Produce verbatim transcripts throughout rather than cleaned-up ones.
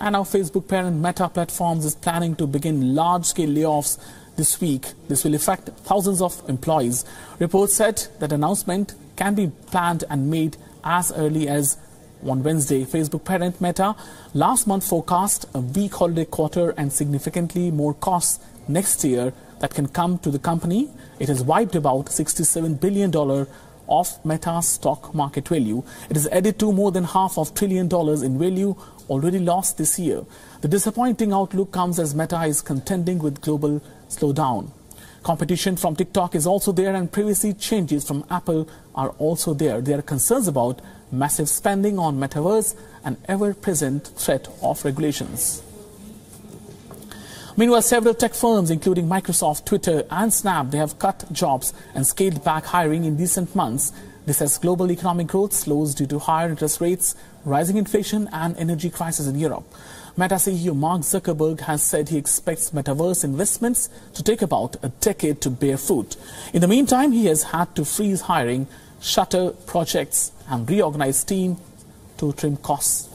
and now Facebook parent Meta Platforms is planning to begin large-scale layoffs this week. This will affect thousands of employees. Reports said that announcement can be planned and made as early as on Wednesday. Facebook parent Meta last month forecast a weak holiday quarter and significantly more costs next year that can come to the company. It has wiped about sixty-seven billion dollars of Meta's stock market value. It has added to more than half of trillion dollars in value already lost this year. The disappointing outlook comes as Meta is contending with global slowdown. Competition from TikTok is also there, and privacy changes from Apple are also there. There are concerns about massive spending on metaverse and ever-present threat of regulations. Meanwhile, several tech firms, including Microsoft, Twitter and Snap, they have cut jobs and scaled back hiring in recent months. This as global economic growth slows due to higher interest rates, rising inflation and energy crisis in Europe. Meta C E O Mark Zuckerberg has said he expects metaverse investments to take about a decade to bear fruit. In the meantime, he has had to freeze hiring, shutter projects and reorganize teams to trim costs.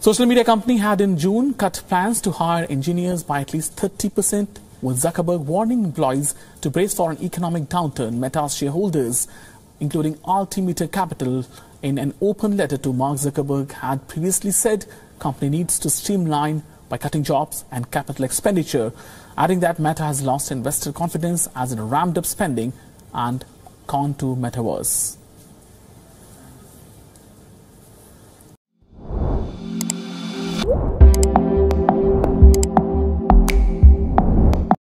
Social media company had in June cut plans to hire engineers by at least thirty percent, with Zuckerberg warning employees to brace for an economic downturn. Meta's shareholders, including Altimeter Capital, in an open letter to Mark Zuckerberg had previously said company needs to streamline by cutting jobs and capital expenditure, adding that Meta has lost investor confidence as it ramped up spending and gone to metaverse.